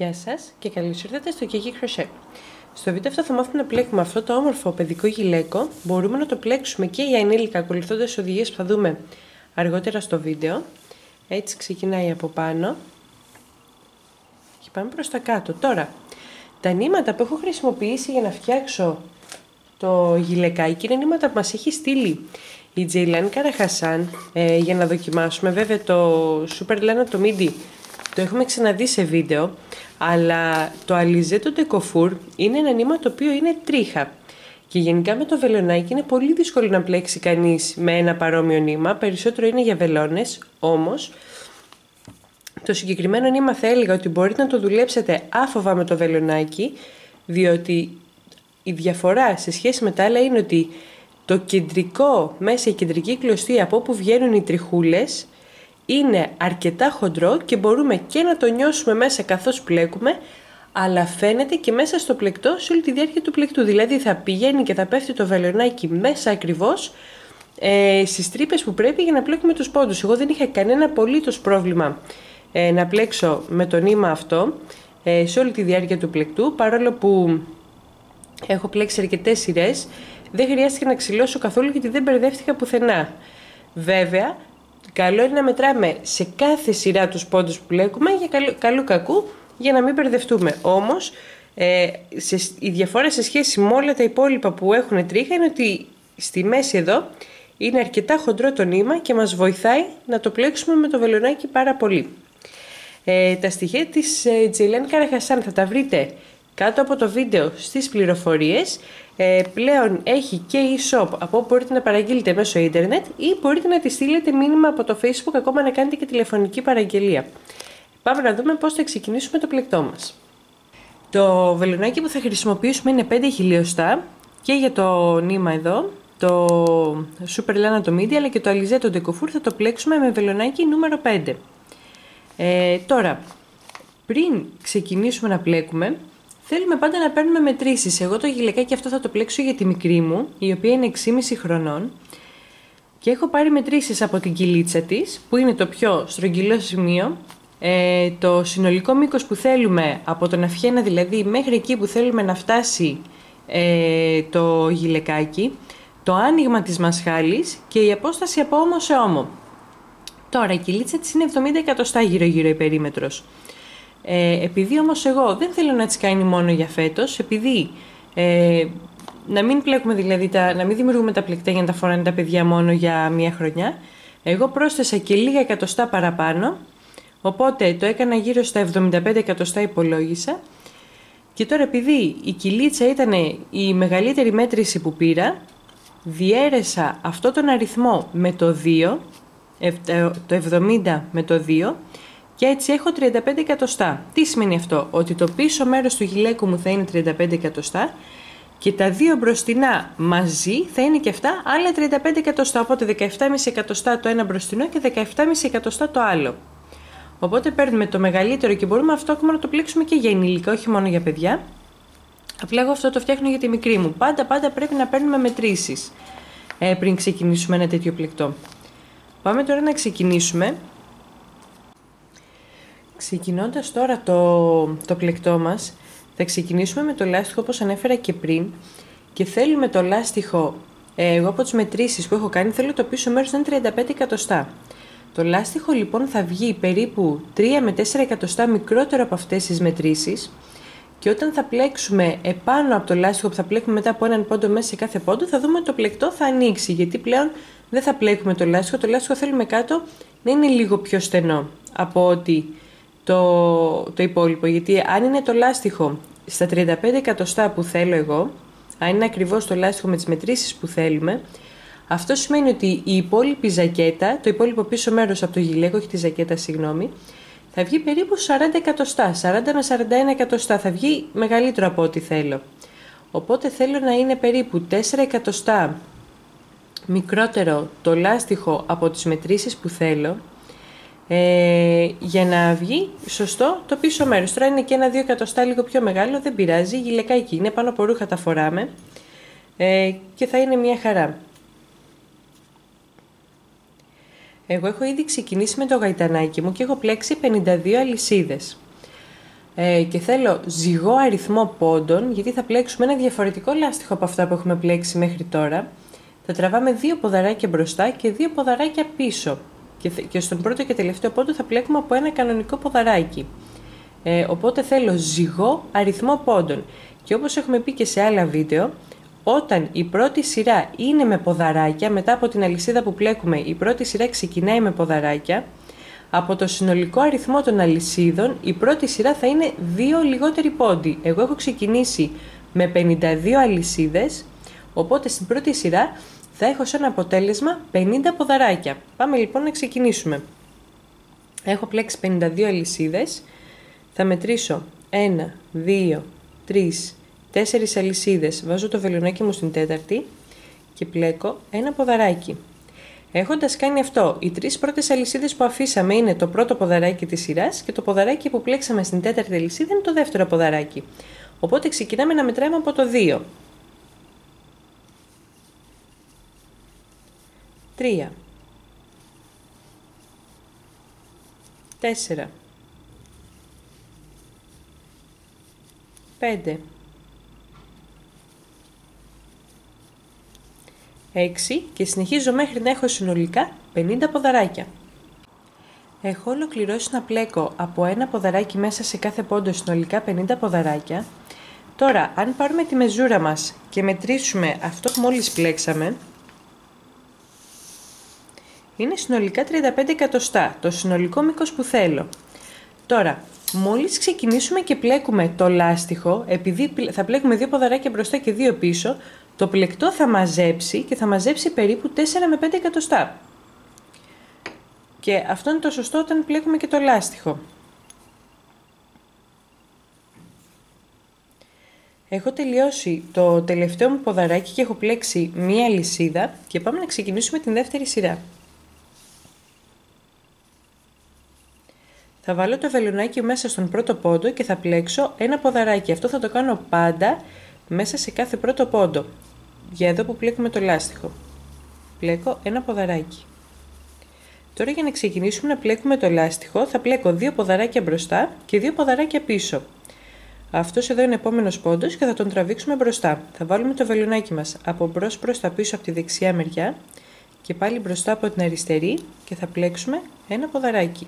Γεια σας και καλώς ήρθατε στο Kiki Crochet. Στο βίντεο αυτό θα μάθουμε να πλέκουμε αυτό το όμορφο παιδικό γυλαίκο. Μπορούμε να το πλέξουμε και για ενήλικα ακολουθώντας οδηγίες που θα δούμε αργότερα στο βίντεο. Έτσι ξεκινάει από πάνω και πάμε προς τα κάτω. Τώρα, τα νήματα που έχω χρησιμοποιήσει για να φτιάξω το γυλαικάκι είναι νήματα που μας έχει στείλει η Τζειλάν Καραχασάν για να δοκιμάσουμε. Βέβαια το Superlana Midi το έχουμε ξαναδεί σε βίντεο, αλλά το Alize Superlana είναι ένα νήμα το οποίο είναι τρίχα και γενικά με το βελονάκι είναι πολύ δύσκολο να πλέξει κανείς με ένα παρόμοιο νήμα, περισσότερο είναι για βελόνες. Όμως το συγκεκριμένο νήμα θα έλεγα ότι μπορείτε να το δουλέψετε άφοβα με το βελονάκι, διότι η διαφορά σε σχέση με τα άλλα είναι ότι το κεντρικό, μέσα η κεντρική κλωστή από όπου βγαίνουν οι τριχούλες είναι αρκετά χοντρό και μπορούμε και να το νιώσουμε μέσα καθώς πλέκουμε, αλλά φαίνεται και μέσα στο πλεκτό σε όλη τη διάρκεια του πλεκτού. Δηλαδή θα πηγαίνει και θα πέφτει το βελονάκι μέσα ακριβώς στις τρύπες που πρέπει για να πλέκουμε τους πόντους. Εγώ δεν είχα κανένα απολύτως πρόβλημα να πλέξω με το νήμα αυτό σε όλη τη διάρκεια του πλεκτού, παρόλο που έχω πλέξει αρκετές σειρές. Δεν χρειάστηκε να ξυλώσω καθόλου γιατί δεν μπερδεύτηκα πουθενά. Βέβαια, καλό είναι να μετράμε σε κάθε σειρά τους πόντους που πλέκουμε για καλού κακού για να μην μπερδευτούμε. Όμως, η διαφορά σε σχέση με όλα τα υπόλοιπα που έχουν τρίχα είναι ότι στη μέση εδώ είναι αρκετά χοντρό το νήμα και μας βοηθάει να το πλέξουμε με το βελονάκι πάρα πολύ. Τα στοιχεία της Τζειλάν Καραχασάν θα τα βρείτε κάτω από το βίντεο στις πληροφορίες. Πλέον έχει και e-shop από όπου μπορείτε να παραγγείλετε μέσω ίντερνετ ή μπορείτε να τη στείλετε μήνυμα από το Facebook, ακόμα να κάνετε και τηλεφωνική παραγγελία. Πάμε να δούμε πώς θα ξεκινήσουμε το πλεκτό μας. Το βελονάκι που θα χρησιμοποιήσουμε είναι 5 χιλιοστά και για το νήμα εδώ, το Superlana Midi, αλλά και το Alize Superlana θα το πλέξουμε με βελονάκι νούμερο 5. Τώρα, πριν ξεκινήσουμε να πλέκουμε, θέλουμε πάντα να παίρνουμε μετρήσεις. Εγώ το γυλαικάκι αυτό θα το πλέξω για τη μικρή μου, η οποία είναι 6,5 χρονών. Και έχω πάρει μετρήσεις από την κοιλίτσα της, που είναι το πιο στρογγυλό σημείο. Το συνολικό μήκος που θέλουμε από τον αυχένα, δηλαδή μέχρι εκεί που θέλουμε να φτάσει το γυλαικάκι. Το άνοιγμα της μασχάλης και η απόσταση από ώμο σε ώμο. Τώρα η κοιλίτσα της είναι 70 εκατοστά γύρω-γύρω η περίμετρος. Επειδή όμως εγώ δεν θέλω να τις κάνει μόνο για φέτος, επειδή να μην πλέκουμε, δηλαδή να μην δημιουργούμε τα πλεκτά για να τα φοράνε τα παιδιά μόνο για μία χρονιά, εγώ πρόσθεσα και λίγα εκατοστά παραπάνω, οπότε το έκανα γύρω στα 75 εκατοστά υπολόγισα. Και τώρα επειδή η κοιλίτσα ήταν η μεγαλύτερη μέτρηση που πήρα, διέρεσα αυτό τον αριθμό με το 2, το 70 με το 2, και έτσι έχω 35 εκατοστά. Τι σημαίνει αυτό? Ότι το πίσω μέρος του γυλαίκου μου θα είναι 35 εκατοστά και τα δύο μπροστινά μαζί θα είναι και αυτά άλλα 35 εκατοστά. Οπότε 17,5 εκατοστά το ένα μπροστινό και 17,5 εκατοστά το άλλο. Οπότε παίρνουμε το μεγαλύτερο και μπορούμε αυτό ακόμα να το πλέξουμε και για ενήλικα, όχι μόνο για παιδιά. Απλά εγώ αυτό το φτιάχνω για τη μικρή μου. Πάντα πρέπει να παίρνουμε μετρήσεις πριν ξεκινήσουμε ένα τέτοιο πλεκτό. Πάμε τώρα να ξεκινήσουμε. Ξεκινώντας τώρα το πλεκτό μας, θα ξεκινήσουμε με το λάστιχο όπως ανέφερα και πριν και θέλουμε το λάστιχο, εγώ από τις μετρήσεις που έχω κάνει θέλω το πίσω μέρος να είναι 35 εκατοστά. Το λάστιχο λοιπόν θα βγει περίπου 3 με 4 εκατοστά μικρότερο από αυτές τις μετρήσεις και όταν θα πλέξουμε επάνω από το λάστιχο που θα πλέκουμε μετά από έναν πόντο μέσα σε κάθε πόντο, θα δούμε ότι το πλεκτό θα ανοίξει, γιατί πλέον δεν θα πλέκουμε το λάστιχο. Το λάστιχο θέλουμε κάτω να είναι λίγο πιο στενό από ό,τι το υπόλοιπο, γιατί αν είναι το λάστιχο στα 35 εκατοστά που θέλω εγώ, αν είναι ακριβώς το λάστιχο με τις μετρήσεις που θέλουμε, αυτό σημαίνει ότι η υπόλοιπη ζακέτα, το υπόλοιπο πίσω μέρος από το γυλαίκο, όχι τη ζακέτα, συγγνώμη, θα βγει περίπου 40 εκατοστά, 40 με 41 εκατοστά, θα βγει μεγαλύτερο από ό,τι θέλω. Οπότε θέλω να είναι περίπου 4 εκατοστά μικρότερο το λάστιχο από τις μετρήσεις που θέλω, για να βγει σωστό το πίσω μέρος. Τώρα είναι και 1-2 εκατοστά λίγο πιο μεγάλο, δεν πειράζει, γυλαικάκι είναι, πάνω από ρούχα τα φοράμε και θα είναι μια χαρά. Εγώ έχω ήδη ξεκινήσει με το γαϊτανάκι μου και έχω πλέξει 52 αλυσίδες. και θέλω ζυγό αριθμό πόντων, γιατί θα πλέξουμε ένα διαφορετικό λάστιχο από αυτά που έχουμε πλέξει μέχρι τώρα. Θα τραβάμε 2 ποδαράκια μπροστά και 2 ποδαράκια πίσω και στον πρώτο και τελευταίο πόντο θα πλέκουμε από ένα κανονικό ποδαράκι. Οπότε θέλω ζυγό αριθμό πόντων και όπως έχουμε πει και σε άλλα βίντεο, όταν η πρώτη σειρά είναι με ποδαράκια, μετά από την αλυσίδα που πλέκουμε η πρώτη σειρά ξεκινάει με ποδαράκια, από το συνολικό αριθμό των αλυσίδων η πρώτη σειρά θα είναι 2 λιγότεροι πόντοι. Εγώ έχω ξεκινήσει με 52 αλυσίδες, οπότε στην πρώτη σειρά θα έχω σαν αποτέλεσμα 50 ποδαράκια. Πάμε λοιπόν να ξεκινήσουμε. Έχω πλέξει 52 αλυσίδες, θα μετρήσω 1, 2, 3, 4 αλυσίδες, βάζω το βελονάκι μου στην τέταρτη και πλέκω ένα ποδαράκι. Έχοντας κάνει αυτό, οι 3 πρώτες αλυσίδες που αφήσαμε είναι το πρώτο ποδαράκι της σειράς και το ποδαράκι που πλέξαμε στην τέταρτη αλυσίδα είναι το δεύτερο ποδαράκι. Οπότε ξεκινάμε να μετράμε από το 2. 3, 4, 5, 6 και συνεχίζω μέχρι να έχω συνολικά 50 ποδαράκια. Έχω ολοκληρώσει να πλέκω από ένα ποδαράκι μέσα σε κάθε πόντο συνολικά 50 ποδαράκια. Τώρα, αν πάρουμε τη μεζούρα μας και μετρήσουμε αυτό που μόλις πλέξαμε, είναι συνολικά 35 εκατοστά, το συνολικό μήκος που θέλω. Τώρα, μόλις ξεκινήσουμε και πλέκουμε το λάστιχο, επειδή θα πλέκουμε 2 ποδαράκια μπροστά και 2 πίσω, το πλεκτό θα μαζέψει και θα μαζέψει περίπου 4 με 5 εκατοστά. Και αυτό είναι το σωστό όταν πλέκουμε και το λάστιχο. Έχω τελειώσει το τελευταίο μου ποδαράκι και έχω πλέξει μία αλυσίδα και πάμε να ξεκινήσουμε την δεύτερη σειρά. Θα βάλω το βελονάκι μέσα στον πρώτο πόντο και θα πλέξω ένα ποδαράκι. Αυτό θα το κάνω πάντα μέσα σε κάθε πρώτο πόντο. Για εδώ που πλέκουμε το λάστιχο. Πλέκω ένα ποδαράκι. Τώρα για να ξεκινήσουμε να πλέκουμε το λάστιχο θα πλέκω 2 ποδαράκια μπροστά και 2 ποδαράκια πίσω. Αυτός εδώ είναι επόμενος πόντος και θα τον τραβήξουμε μπροστά. Θα βάλουμε το βελονάκι μας από μπρος προς τα πίσω από τη δεξιά μεριά και πάλι μπροστά από την αριστερή και θα πλέξουμε ένα ποδαράκι.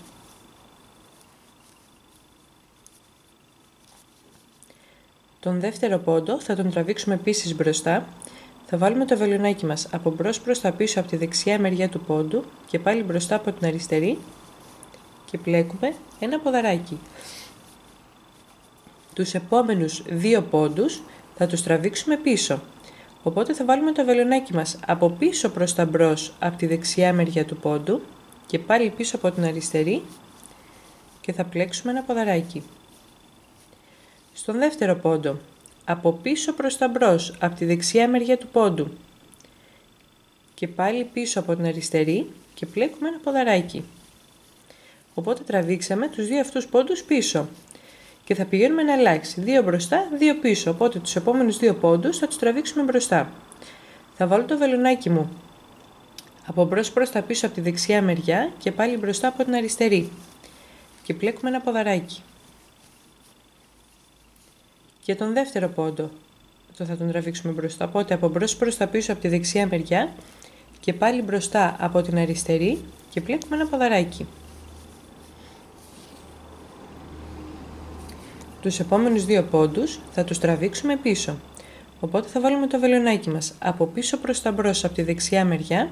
Τον δεύτερο πόντο θα τον τραβήξουμε επίσης μπροστά, θα βάλουμε το βελονάκι μας από μπρος προς τα πίσω από τη δεξιά μεριά του πόντου και πάλι μπροστά από την αριστερή και πλέκουμε ένα ποδαράκι. Τους επόμενους 2 πόντους θα τους τραβήξουμε πίσω, οπότε θα βάλουμε το βελονάκι μας από πίσω προς τα μπρος από τη δεξιά μεριά του πόντου και πάλι πίσω από την αριστερή και θα πλέξουμε ένα ποδαράκι. Στον δεύτερο πόντο, από πίσω προς τα μπρος, από τη δεξιά μεριά του πόντου και πάλι πίσω από την αριστερή και πλέκουμε ένα ποδαράκι. Οπότε τραβήξαμε τους 2 αυτούς πόντους πίσω και θα πηγαίνουμε να αλλάξει 2 μπροστά, 2 πίσω, οπότε τους επόμενους 2 πόντους θα τους τραβήξουμε μπροστά. Θα βάλω το βελονάκι μου από μπρος προς τα πίσω από τη δεξιά μεριά και πάλι μπροστά από την αριστερή και πλέκουμε ένα ποδαράκι. Για τον δεύτερο πόντο θα τον τραβήξουμε μπροστά, οπότε από μπρος προς τα πίσω από τη δεξιά μεριά και πάλι μπροστά από την αριστερή και πλέκουμε ένα ποδαράκι. Τους επόμενους 2 πόντους θα τους τραβήξουμε πίσω, οπότε θα βάλουμε το βελονάκι μας από πίσω προς τα μπρος από τη δεξιά μεριά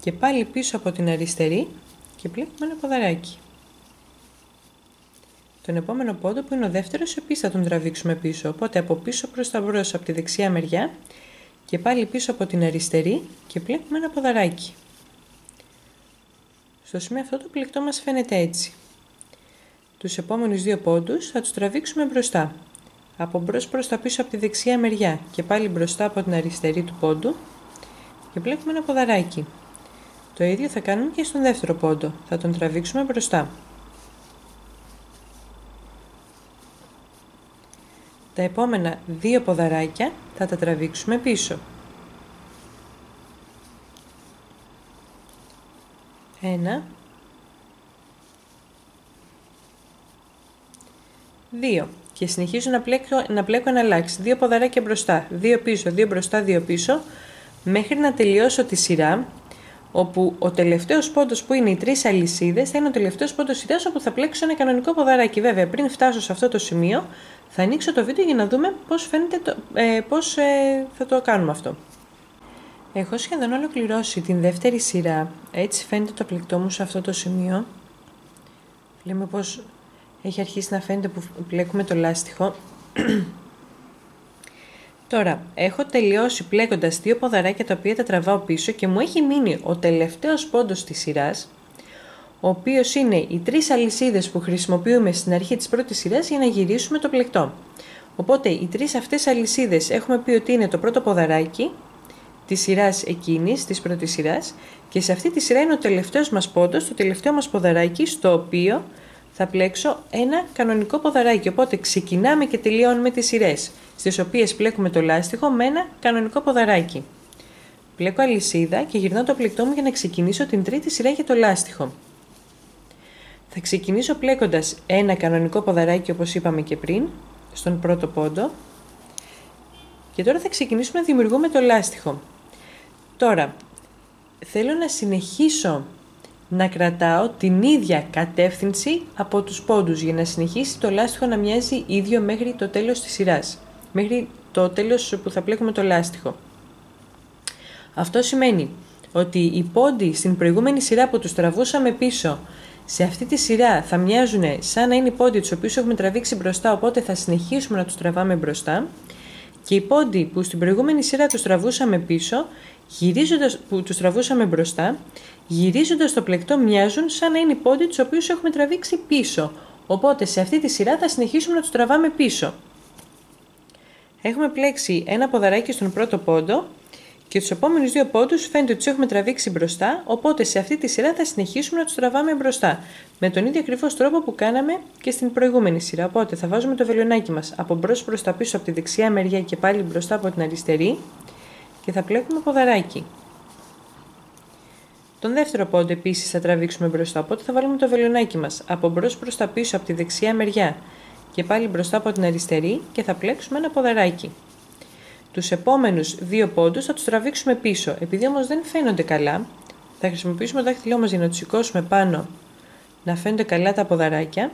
και πάλι πίσω από την αριστερή και πλέκουμε ένα ποδαράκι. Τον επόμενο πόντο που είναι ο δεύτερος επίσης θα τον τραβήξουμε πίσω, οπότε από πίσω προς τα μπρος από τη δεξιά μεριά και πάλι πίσω από την αριστερή και πλέκουμε ένα ποδαράκι. Στο σημείο αυτό το πλεκτό μας φαίνεται έτσι. Τους επόμενους 2 πόντους θα τους τραβήξουμε μπροστά, από μπρος προς τα πίσω από τη δεξιά μεριά και πάλι μπροστά από την αριστερή του πόντου και πλέκουμε ένα ποδαράκι. Το ίδιο θα κάνουμε και στον δεύτερο πόντο, θα τον τραβήξουμε μπροστά. Τα επόμενα 2 ποδαράκια θα τα τραβήξουμε πίσω. 1 2 και συνεχίζω να πλέκω ένα λάξι, 2 ποδαράκια μπροστά, 2 πίσω, 2 μπροστά, 2 πίσω, μέχρι να τελειώσω τη σειρά, όπου ο τελευταίος πόντος που είναι οι 3 αλυσίδες θα είναι ο τελευταίος πόντος σειράς, όπου θα πλέξω ένα κανονικό ποδαράκι. Βέβαια, πριν φτάσω σε αυτό το σημείο, θα ανοίξω το βίντεο για να δούμε πώς φαίνεται θα το κάνουμε αυτό. Έχω σχεδόν ολοκληρώσει την δεύτερη σειρά, έτσι φαίνεται το πλεκτό μου σε αυτό το σημείο. Λέμε πως έχει αρχίσει να φαίνεται που πλέκουμε το λάστιχο. Τώρα, έχω τελειώσει πλέκοντας 2 ποδαράκια τα οποία τα τραβάω πίσω και μου έχει μείνει ο τελευταίος πόντος της σειράς, ο οποίος είναι οι 3 αλυσίδες που χρησιμοποιούμε στην αρχή της πρώτης σειράς για να γυρίσουμε το πλεκτό. Οπότε, οι 3 αυτές αλυσίδες έχουμε πει ότι είναι το πρώτο ποδαράκι της σειράς εκείνης, της πρώτης σειράς, και σε αυτή τη σειρά είναι ο τελευταίος μας πόντος, το τελευταίο μας ποδαράκι, στο οποίο θα πλέξω ένα κανονικό ποδαράκι. Οπότε ξεκινάμε και τελειώνουμε τις σειρές, στις οποίες πλέκουμε το λάστιχο με ένα κανονικό ποδαράκι. Πλέκω αλυσίδα και γυρνάω το πλεκτό μου για να ξεκινήσω την τρίτη σειρά για το λάστιχο. Θα ξεκινήσω πλέκοντας ένα κανονικό ποδαράκι, όπως είπαμε και πριν, στον πρώτο πόντο. Και τώρα θα ξεκινήσουμε να δημιουργούμε το λάστιχο. Τώρα, θέλω να συνεχίσω να κρατάω την ίδια κατεύθυνση από τους πόντους για να συνεχίσει το λάστιχο να μοιάζει ίδιο μέχρι το τέλος της σειράς, μέχρι το τέλος που θα πλέκουμε το λάστιχο. Αυτό σημαίνει ότι οι πόντοι στην προηγούμενη σειρά που τους τραβούσαμε πίσω, σε αυτή τη σειρά θα μοιάζουν σαν να είναι οι πόντοι τους οποίους έχουμε τραβήξει μπροστά, οπότε θα συνεχίσουμε να τους τραβάμε μπροστά. Και οι πόντοι που στην προηγούμενη σειρά τους τραβούσαμε πίσω, που τους τραβούσαμε μπροστά, γυρίζοντας το πλεκτό μοιάζουν σαν να είναι οι πόντοι τους οποίους έχουμε τραβήξει πίσω. Οπότε σε αυτή τη σειρά θα συνεχίσουμε να τους τραβάμε πίσω. Έχουμε πλέξει ένα ποδαράκι στον πρώτο πόντο και τους επόμενους 2 πόντους φαίνεται ότι τους έχουμε τραβήξει μπροστά, οπότε σε αυτή τη σειρά θα συνεχίσουμε να τους τραβάμε μπροστά. Με τον ίδιο ακριβώς τρόπο που κάναμε και στην προηγούμενη σειρά. Οπότε θα βάζουμε το βελονάκι μας από μπρος προς τα πίσω από τη δεξιά μεριά και πάλι μπροστά από την αριστερή και θα πλέκουμε ποδαράκι. Τον δεύτερο πόντο επίσης θα τραβήξουμε μπροστά, οπότε θα βάλουμε το βελονάκι μας από μπρος προς τα πίσω από τη δεξιά μεριά και πάλι μπροστά από την αριστερή και θα πλέξουμε ένα ποδαράκι. Τους επόμενους 2 πόντους θα τους τραβήξουμε πίσω. Επειδή όμως δεν φαίνονται καλά, θα χρησιμοποιήσουμε το δάχτυλό μας για να τους σηκώσουμε πάνω να φαίνονται καλά τα ποδαράκια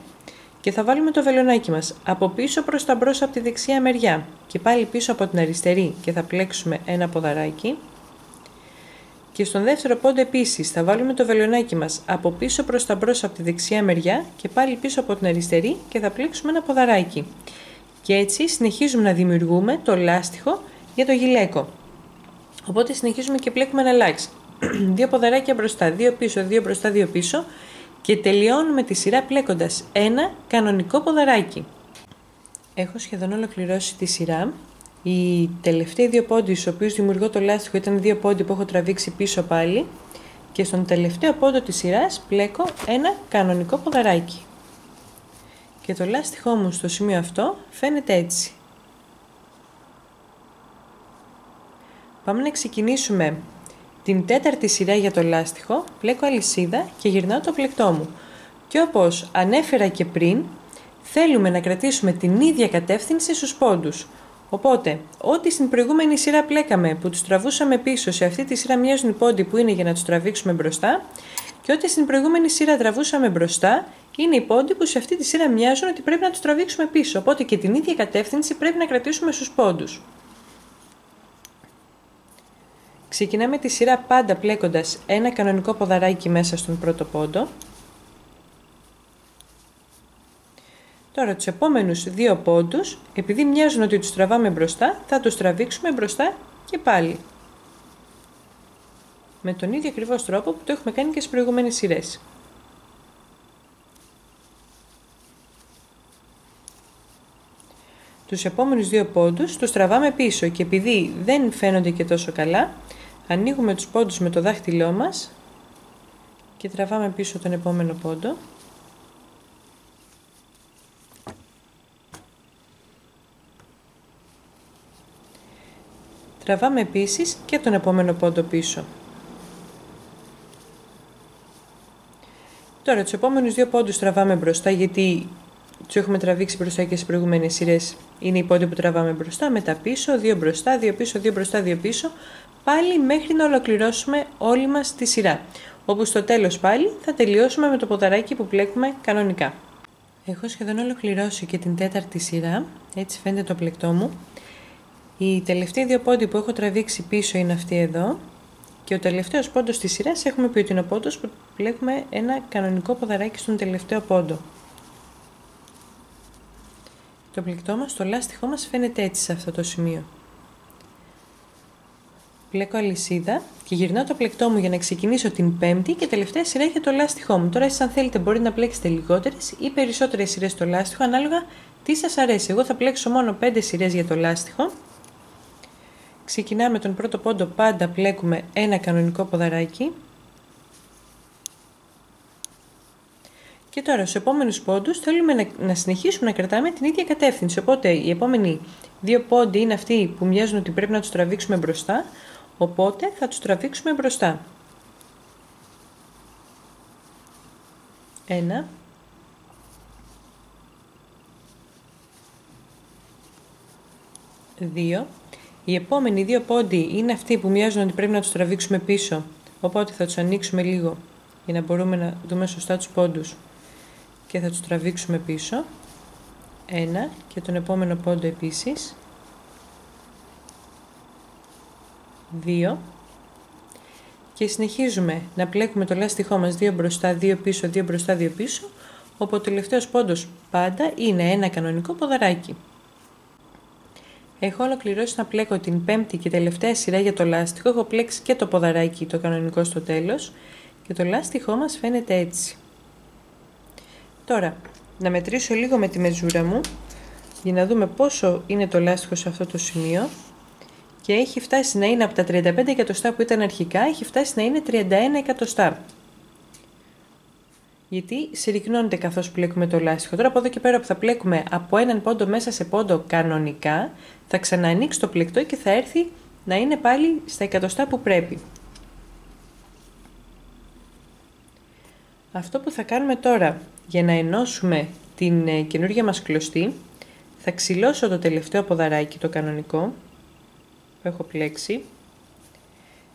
και θα βάλουμε το βελονάκι μας από πίσω προς τα μπρος από τη δεξιά μεριά και πάλι πίσω από την αριστερή και θα πλέξουμε ένα ποδαράκι. Και στον δεύτερο πόντο επίσης θα βάλουμε το βελονάκι μας από πίσω προς τα μπρος από τη δεξιά μεριά και πάλι πίσω από την αριστερή και θα πλέξουμε ένα ποδαράκι. Και έτσι συνεχίζουμε να δημιουργούμε το λάστιχο για το γυλαίκο. Οπότε συνεχίζουμε και πλέκουμε ένα λάξι. 2 ποδαράκια μπροστά, 2 πίσω, 2 μπροστά, 2 πίσω και τελειώνουμε τη σειρά πλέκοντας ένα κανονικό ποδαράκι. Έχω σχεδόν ολοκληρώσει τη σειρά. Οι τελευταίοι 2 πόντοι στους οποίους δημιουργώ το λάστιχο ήταν 2 πόντοι που έχω τραβήξει πίσω πάλι και στον τελευταίο πόντο της σειράς πλέκω ένα κανονικό ποδαράκι. Και το λάστιχό μου στο σημείο αυτό φαίνεται έτσι. Πάμε να ξεκινήσουμε την τέταρτη σειρά για το λάστιχο, πλέκω αλυσίδα και γυρνάω το πλεκτό μου. Και όπως ανέφερα και πριν, θέλουμε να κρατήσουμε την ίδια κατεύθυνση στους πόντους. Οπότε, ό,τι στην προηγούμενη σειρά πλέκαμε που τους τραβούσαμε πίσω, σε αυτή τη σειρά μοιάζουν οι πόντοι που είναι για να τους τραβήξουμε μπροστά. Και ό,τι στην προηγούμενη σειρά τραβούσαμε μπροστά, είναι οι πόντοι που σε αυτή τη σειρά μοιάζουν ότι πρέπει να τους τραβήξουμε πίσω. Οπότε και την ίδια κατεύθυνση πρέπει να κρατήσουμε στους πόντους. Ξεκινάμε τη σειρά πάντα πλέκοντας ένα κανονικό ποδαράκι μέσα στον πρώτο πόντο. Τώρα τους επόμενους 2 πόντους, επειδή μοιάζουν ότι τους τραβάμε μπροστά, θα τους τραβήξουμε μπροστά και πάλι. Με τον ίδιο ακριβώς τρόπο που το έχουμε κάνει και στις προηγούμενες σειρές. Τους επόμενους 2 πόντους τους τραβάμε πίσω και επειδή δεν φαίνονται και τόσο καλά, ανοίγουμε τους πόντους με το δάχτυλό μας και τραβάμε πίσω τον επόμενο πόντο. Τραβάμε επίσης και τον επόμενο πόντο πίσω. Τώρα τους επόμενους 2 πόντους τραβάμε μπροστά γιατί τους έχουμε τραβήξει μπροστά και στις προηγούμενες σειρές. Είναι οι πόντοι που τραβάμε μπροστά, μετά πίσω, δύο μπροστά, δύο πίσω, δύο μπροστά, δύο πίσω. Πάλι μέχρι να ολοκληρώσουμε όλη μας τη σειρά. Όπου στο τέλος πάλι θα τελειώσουμε με το ποδαράκι που πλέκουμε κανονικά. Έχω σχεδόν ολοκληρώσει και την τέταρτη σειρά, έτσι φαίνεται το πλεκτό μου. Οι τελευταίοι δύο πόντοι που έχω τραβήξει πίσω είναι αυτοί εδώ. Και ο τελευταίος πόντος της σειράς έχουμε πει ότι είναι ο πόντος που πλέκουμε ένα κανονικό ποδαράκι στον τελευταίο πόντο. Το πλεκτό μας, το λάστιχό μας φαίνεται έτσι σε αυτό το σημείο. Πλέκω αλυσίδα και γυρνάω το πλεκτό μου για να ξεκινήσω την πέμπτη και τελευταία σειρά για το λάστιχό μου. Τώρα εσείς αν θέλετε μπορείτε να πλέξετε λιγότερες ή περισσότερες σειρές στο λάστιχο ανάλογα τι σας αρέσει. Εγώ θα πλέξω μόνο 5 σειρές για το λάστιχο. Ξεκινάμε τον πρώτο πόντο, πάντα πλέκουμε ένα κανονικό ποδαράκι. Και τώρα στους επόμενους πόντους θέλουμε να συνεχίσουμε να κρατάμε την ίδια κατεύθυνση. Οπότε οι επόμενοι δύο πόντοι είναι αυτοί που μοιάζουν ότι πρέπει να τους τραβήξουμε μπροστά. Οπότε θα τους τραβήξουμε μπροστά. Ένα. Δύο. Οι επόμενοι δύο πόντοι είναι αυτοί που μοιάζουν ότι πρέπει να τους τραβήξουμε πίσω. Οπότε θα τους ανοίξουμε λίγο για να μπορούμε να δούμε σωστά τους πόντους. Και θα τους τραβήξουμε πίσω. Ένα και τον επόμενο πόντο επίσης. Δύο. Και συνεχίζουμε να πλέκουμε το λάστιχό μας δύο μπροστά, δύο πίσω, δύο μπροστά, δύο πίσω. Οπότε ο τελευταίος πόντος πάντα είναι ένα κανονικό ποδαράκι. Έχω ολοκληρώσει να πλέκω την πέμπτη και τελευταία σειρά για το λάστιχο. Έχω πλέξει και το ποδαράκι το κανονικό στο τέλος. Και το λάστιχό μας φαίνεται έτσι. Τώρα, να μετρήσω λίγο με τη μεζούρα μου για να δούμε πόσο είναι το λάστιχο σε αυτό το σημείο. Και έχει φτάσει να είναι από τα 35 εκατοστά που ήταν αρχικά, έχει φτάσει να είναι 31 εκατοστά. Γιατί συρρυκνώνεται καθώς πλέκουμε το λάστιχο. Τώρα από εδώ και πέρα που θα πλέκουμε από έναν πόντο μέσα σε πόντο κανονικά, θα ξανανοίξει το πλεκτό και θα έρθει να είναι πάλι στα εκατοστά που πρέπει. Αυτό που θα κάνουμε τώρα για να ενώσουμε την καινούργια μας κλωστή, θα ξυλώσω το τελευταίο ποδαράκι το κανονικό που έχω πλέξει,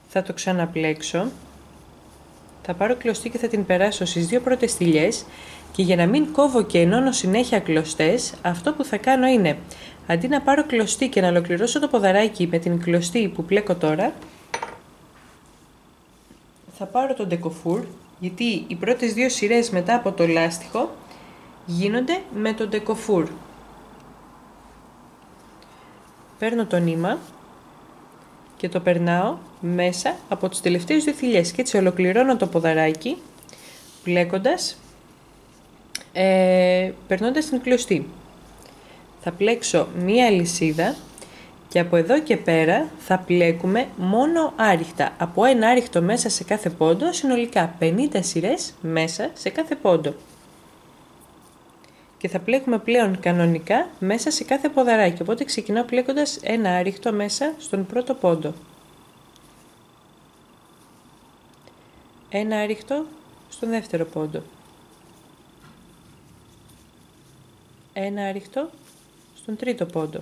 θα το ξαναπλέξω, θα πάρω κλωστή και θα την περάσω στις δύο πρώτες στυλιές και για να μην κόβω και ενώνω συνέχεια κλωστές, αυτό που θα κάνω είναι αντί να πάρω κλωστή και να ολοκληρώσω το ποδαράκι με την κλωστή που πλέκω τώρα, θα πάρω τον ντεκοφούρ. Γιατί οι πρώτες δύο σειρές μετά από το λάστιχο γίνονται με τον ντεκοφούρ. Παίρνω το νήμα και το περνάω μέσα από τις τελευταίες δύο θηλιές και έτσι ολοκληρώνω το ποδαράκι πλέκοντας, περνώντας την κλωστή. Θα πλέξω μία αλυσίδα και από εδώ και πέρα θα πλέκουμε μόνο άριχτα. Από ένα άριχτο μέσα σε κάθε πόντο, συνολικά 50 σειρές μέσα σε κάθε πόντο. Και θα πλέκουμε πλέον κανονικά μέσα σε κάθε ποδαράκι. Οπότε ξεκινάω πλέκοντας ένα άριχτο μέσα στον πρώτο πόντο. Ένα άριχτο στον δεύτερο πόντο. Ένα άριχτο στον τρίτο πόντο.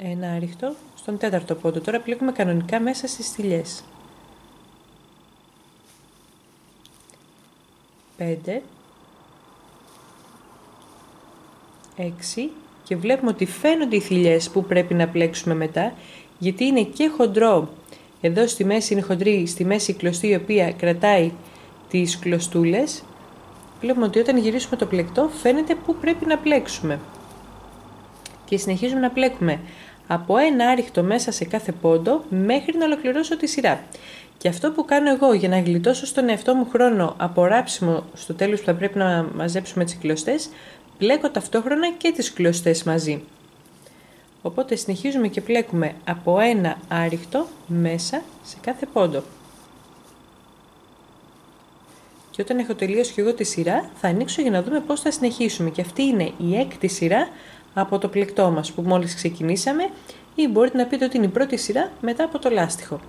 Ένα άριχτο στον τέταρτο πόντο. Τώρα πλέκουμε κανονικά μέσα στις στυλιές. 5, 6 και βλέπουμε ότι φαίνονται οι θυλιές που πρέπει να πλέξουμε μετά, γιατί είναι και χοντρό. Εδώ στη μέση είναι χοντρή, στη μέση η κλωστή η οποία κρατάει τις κλωστούλες. Βλέπουμε ότι όταν γυρίσουμε το πλεκτό φαίνεται που πρέπει να πλέξουμε. Και συνεχίζουμε να πλέκουμε από ένα άριχτο μέσα σε κάθε πόντο μέχρι να ολοκληρώσω τη σειρά. Και αυτό που κάνω εγώ για να γλιτώσω στον εαυτό μου χρόνο από ράψιμο στο τέλος που θα πρέπει να μαζέψουμε τις κλωστές, πλέκω ταυτόχρονα και τις κλωστές μαζί. Οπότε συνεχίζουμε και πλέκουμε από ένα άριχτο μέσα σε κάθε πόντο. Και όταν έχω τελειώσει και εγώ τη σειρά θα ανοίξω για να δούμε πώς θα συνεχίσουμε. Και αυτή είναι η έκτη σειρά από το πλεκτό μας που μόλις ξεκινήσαμε, ή μπορείτε να πείτε ότι είναι η πρώτη σειρά μετά από το λάστιχο.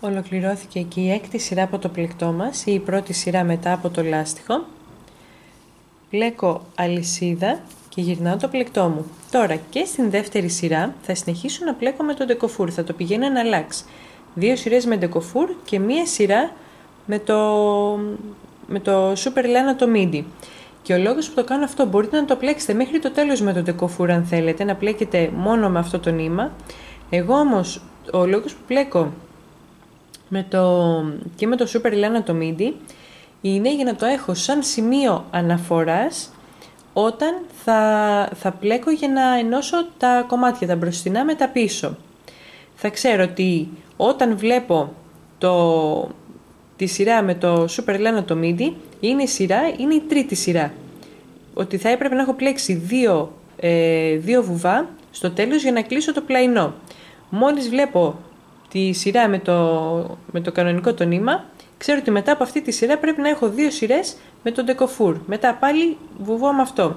Ολοκληρώθηκε και η έκτη σειρά από το πλεκτό μας ή η πρώτη σειρά μετά από το λάστιχο. πλέκω αλυσίδα και γυρνάω το πλεκτό μου. Τώρα και στην δεύτερη σειρά θα συνεχίσω να πλέκω με το ντεκοφούρ, θα το πηγαίνω ένα αλλάξ. Δύο σειρές με ντεκοφούρ και μία σειρά με το Superlana το Midi. Και ο λόγος που το κάνω αυτό, μπορείτε να το πλέξετε μέχρι το τέλος με το ντεκοφούρ αν θέλετε, να πλέκετε μόνο με αυτό το νήμα. Εγώ όμως, ο λόγος που πλέκω και με το Superlana το Midi είναι για να το έχω σαν σημείο αναφοράς όταν θα πλέκω για να ενώσω τα κομμάτια, τα μπροστινά με τα πίσω. Θα ξέρω ότι όταν βλέπω τη σειρά με το Superlana το Midi, είναι η τρίτη σειρά. Ότι θα έπρεπε να έχω πλέξει δύο βουβά στο τέλος για να κλείσω το πλαϊνό. Μόλις βλέπω τη σειρά με το κανονικό το νήμα, ξέρω ότι μετά από αυτή τη σειρά πρέπει να έχω δύο σειρές με τον ντεκοφούρ. Μετά πάλι βουβώ με αυτό.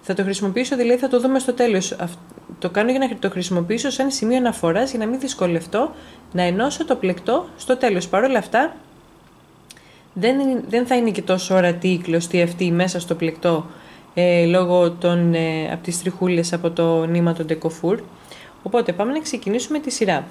Θα το χρησιμοποιήσω, δηλαδή θα το δούμε στο τέλος. Το κάνω για να το χρησιμοποιήσω σαν σημείο αναφοράς για να μην δυσκολευτώ να ενώσω το πλεκτό στο τέλος. Παρ' όλα αυτά, δεν θα είναι και τόσο ορατή η κλωστή αυτή μέσα στο πλεκτό λόγω από τις τριχούλες από το νήμα των ντεκοφούρ. Οπότε πάμε να ξεκινήσουμε τη σειρά.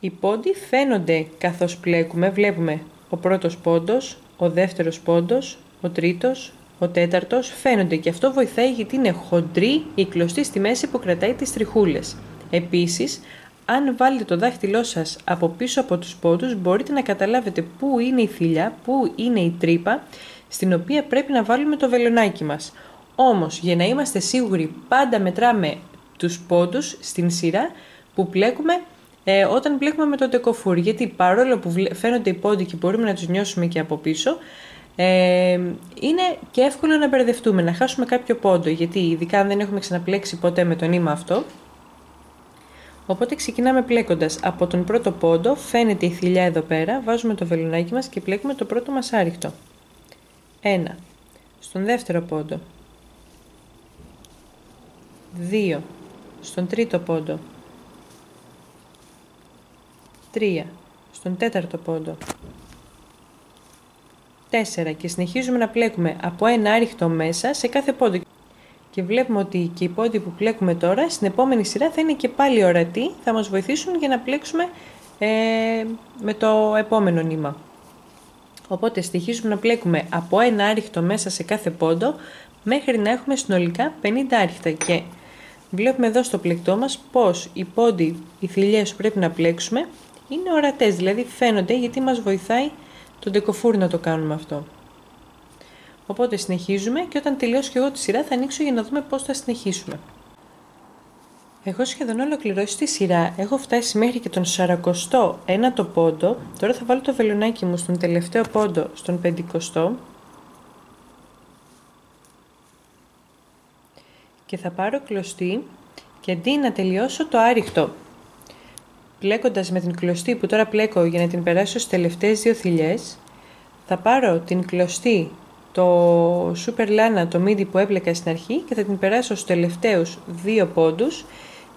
Οι πόντοι φαίνονται καθώς πλέκουμε, βλέπουμε ο πρώτος πόντος, ο δεύτερος πόντος, ο τρίτος, ο τέταρτος, φαίνονται και αυτό βοηθάει γιατί είναι χοντρή η κλωστή στη μέση που κρατάει τις τριχούλες. Επίσης, αν βάλετε το δάχτυλό σας από πίσω από τους πόντους, μπορείτε να καταλάβετε πού είναι η θηλιά, πού είναι η τρύπα, στην οποία πρέπει να βάλουμε το βελονάκι μας. Όμως, για να είμαστε σίγουροι, πάντα μετράμε τους πόντους στην σειρά που πλέκουμε όταν πλέκουμε με το ντεκοφούρ, γιατί παρόλο που φαίνονται οι πόντοι και μπορούμε να τους νιώσουμε και από πίσω, είναι και εύκολο να μπερδευτούμε, να χάσουμε κάποιο πόντο, γιατί ειδικά αν δεν έχουμε ξαναπλέξει ποτέ με το νήμα αυτό. Οπότε ξεκινάμε πλέκοντας από τον πρώτο πόντο, φαίνεται η θηλιά εδώ πέρα, βάζουμε το βελουνάκι μας και πλέκουμε το πρώτο μας άριχτο. 1. Στον δεύτερο πόντο. 2. Στον τρίτο πόντο. 3. Στον τέταρτο πόντο. 4. Και συνεχίζουμε να πλέκουμε από ένα άριχτο μέσα σε κάθε πόντο. Και βλέπουμε ότι και οι πόντοι που πλέκουμε τώρα στην επόμενη σειρά θα είναι και πάλι ορατοί, θα μας βοηθήσουν για να πλέξουμε με το επόμενο νήμα. Οπότε συνεχίζουμε να πλέκουμε από ένα άριχτο μέσα σε κάθε πόντο μέχρι να έχουμε συνολικά 50 άριχτα. Και βλέπουμε εδώ στο πλεκτό μας πως οι πόντοι, οι θηλιές πρέπει να πλέξουμε είναι ορατές, δηλαδή φαίνονται γιατί μας βοηθάει το ντεκοφούρ να το κάνουμε αυτό. Οπότε συνεχίζουμε και όταν τελειώσω και εγώ τη σειρά θα ανοίξω για να δούμε πώς θα συνεχίσουμε. Έχω σχεδόν ολοκληρώσει τη σειρά, έχω φτάσει μέχρι και τον 41ο πόντο. Τώρα θα βάλω το βελουνάκι μου στον τελευταίο πόντο, στον 50ο. Και θα πάρω κλωστή και αντί να τελειώσω το άριχτο, πλέκοντας με την κλωστή που τώρα πλέκω για να την περάσω στις τελευταίες δύο θηλιές, θα πάρω την κλωστή, το Superlana το Midi που έπλεκα στην αρχή και θα την περάσω στους τελευταίους δύο πόντους,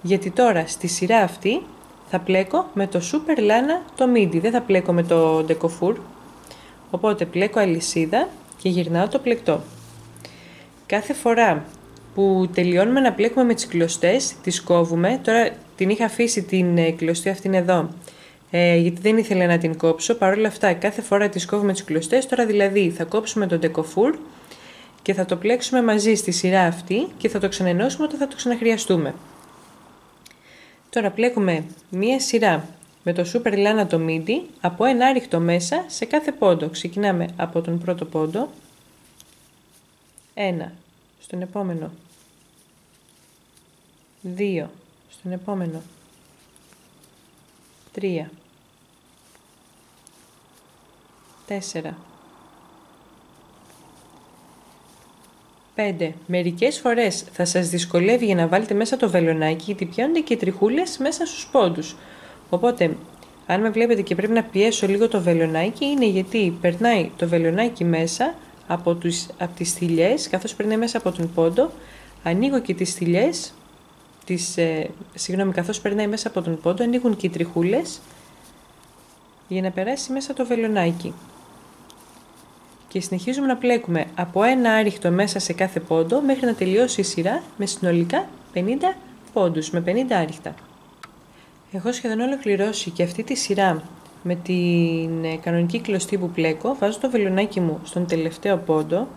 γιατί τώρα στη σειρά αυτή θα πλέκω με το Superlana το Midi, δεν θα πλέκω με το ντεκοφούρ. Οπότε πλέκω αλυσίδα και γυρνάω το πλεκτό. Κάθε φορά που τελειώνουμε να πλέκουμε με τις κλωστές, τις κόβουμε. Τώρα την είχα αφήσει την κλωστή αυτήν εδώ, γιατί δεν ήθελα να την κόψω. Παρ' όλα αυτά, κάθε φορά τις κόβουμε τις κλωστές. Τώρα δηλαδή θα κόψουμε τον ντεκοφούρ και θα το πλέξουμε μαζί στη σειρά αυτή και θα το ξανενώσουμε όταν θα το ξαναχρειαστούμε. Τώρα πλέκουμε μία σειρά με το Superlana το Midi από ένα άριχτο μέσα σε κάθε πόντο. Ξεκινάμε από τον πρώτο πόντο. 1. Στον επόμενο. 2. Στον επόμενο. 3. 4. 5. Μερικές φορές θα σας δυσκολεύει για να βάλετε μέσα το βελονάκι, γιατί πιάνονται και οι τριχούλες μέσα στους πόντους. Οπότε, αν με βλέπετε και πρέπει να πιέσω λίγο το βελονάκι, είναι γιατί περνάει το βελονάκι μέσα από τις θηλιές, καθώς περνάει μέσα από τον πόντο, ανοίγω και τις θηλιές. Καθώς περνάει μέσα από τον πόντο, ανοίγουν και οι τριχούλες για να περάσει μέσα το βελονάκι. και συνεχίζουμε να πλέκουμε από ένα άριχτο μέσα σε κάθε πόντο μέχρι να τελειώσει η σειρά με συνολικά 50 πόντους, με 50 άριχτα. Έχω σχεδόν ολοκληρώσει και αυτή τη σειρά με την κανονική κλωστή που πλέκω. Βάζω το βελονάκι μου στον τελευταίο πόντο.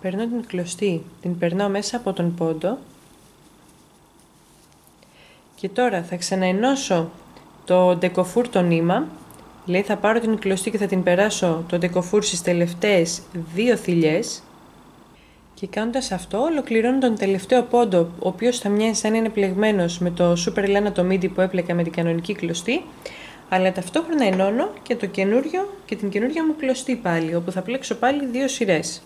Περνώ την κλωστή, την περνάω μέσα από τον πόντο και τώρα θα ξαναενώσω το ντεκοφούρ το νήμα, δηλαδή θα πάρω την κλωστή και θα την περάσω το ντεκοφούρ στις τελευταίες δύο θηλιές και κάνοντας αυτό ολοκληρώνω τον τελευταίο πόντο, ο οποίος θα μοιάζει σαν είναι πλεγμένος με το Superlana το Midi που έπλεκα με την κανονική κλωστή, αλλά ταυτόχρονα ενώνω και το καινούριο και την καινούρια μου κλωστή πάλι, όπου θα πλέξω πάλι δύο σειρές.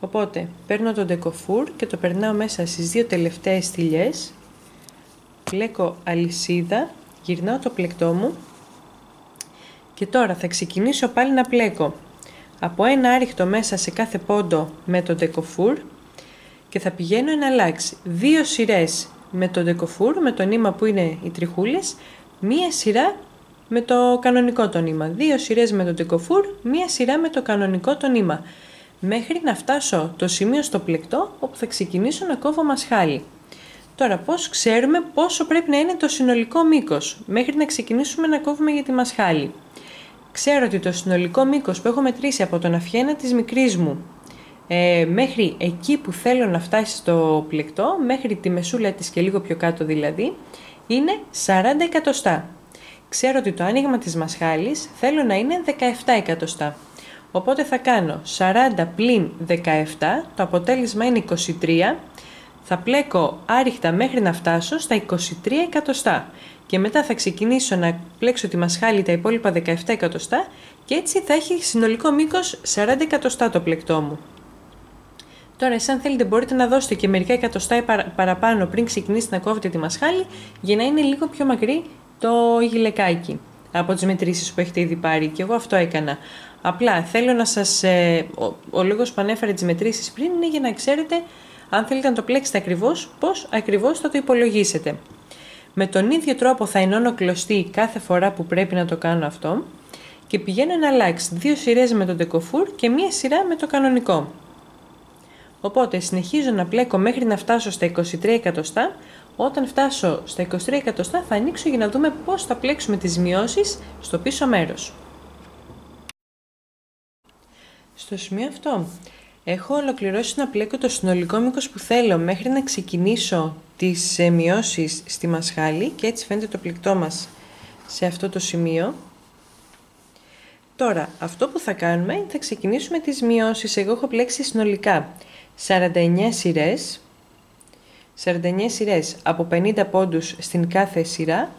Οπότε παίρνω τον ντεκοφούρ και το περνάω μέσα στις δύο τελευταίες θηλιές, πλέκω αλυσίδα, γυρνάω το πλεκτό μου και τώρα θα ξεκινήσω πάλι να πλέκω από ένα άριχτο μέσα σε κάθε πόντο με τον ντεκοφούρ και θα πηγαίνω να αλλάξει δύο σειρές με τον ντεκοφούρ, με το νήμα που είναι οι τριχούλες, μία σειρά με το κανονικό το νήμα, δύο σειρές με τον ντεκοφούρ, μία σειρά με το κανονικό το νήμα, μέχρι να φτάσω το σημείο στο πλεκτό όπου θα ξεκινήσω να κόβω μασχάλι. Τώρα πώς ξέρουμε πόσο πρέπει να είναι το συνολικό μήκος μέχρι να ξεκινήσουμε να κόβουμε για τη μασχάλι? Ξέρω ότι το συνολικό μήκος που έχω μετρήσει από τον αυχένα της μικρής μου μέχρι εκεί που θέλω να φτάσει στο πλεκτό, μέχρι τη μεσούλα της και λίγο πιο κάτω δηλαδή, είναι 40 εκατοστά. Ξέρω ότι το άνοιγμα της μασχάλης θέλω να είναι 17 εκατοστά. Οπότε θα κάνω 40 πλην 17, το αποτέλεσμα είναι 23, θα πλέκω άριχτα μέχρι να φτάσω στα 23 εκατοστά και μετά θα ξεκινήσω να πλέξω τη μασχάλη τα υπόλοιπα 17 εκατοστά και έτσι θα έχει συνολικό μήκος 40 εκατοστά το πλεκτό μου. Τώρα εσείς αν θέλετε μπορείτε να δώσετε και μερικά εκατοστά παραπάνω πριν ξεκινήσετε να κόβετε τη μασχάλη για να είναι λίγο πιο μακρύ το γυλαικάκι από τις μετρήσεις που έχετε ήδη πάρει, και εγώ αυτό έκανα. Απλά θέλω να σας... Ο λόγος που ανέφερα τις μετρήσεις πριν είναι για να ξέρετε αν θέλετε να το πλέξετε ακριβώς, πώς ακριβώς θα το υπολογίσετε. Με τον ίδιο τρόπο θα ενώνω κλωστή κάθε φορά που πρέπει να το κάνω αυτό και πηγαίνω να αλλάξω δύο σειρές με τον ντεκοφούρ και μία σειρά με το κανονικό. Οπότε συνεχίζω να πλέκω μέχρι να φτάσω στα 23 εκατοστά. Όταν φτάσω στα 23 εκατοστά θα ανοίξω για να δούμε πώς θα πλέξουμε τις μειώσεις στο πίσω μέρος. Στο σημείο αυτό έχω ολοκληρώσει να πλέκω το συνολικό μήκος που θέλω μέχρι να ξεκινήσω τις μειώσεις στη μασχάλη και έτσι φαίνεται το πλεκτό μας σε αυτό το σημείο. Τώρα αυτό που θα κάνουμε είναι θα ξεκινήσουμε τις μειώσεις. Εγώ έχω πλέξει συνολικά 49 σειρές. 49 σειρές από 50 πόντους στην κάθε σειρά,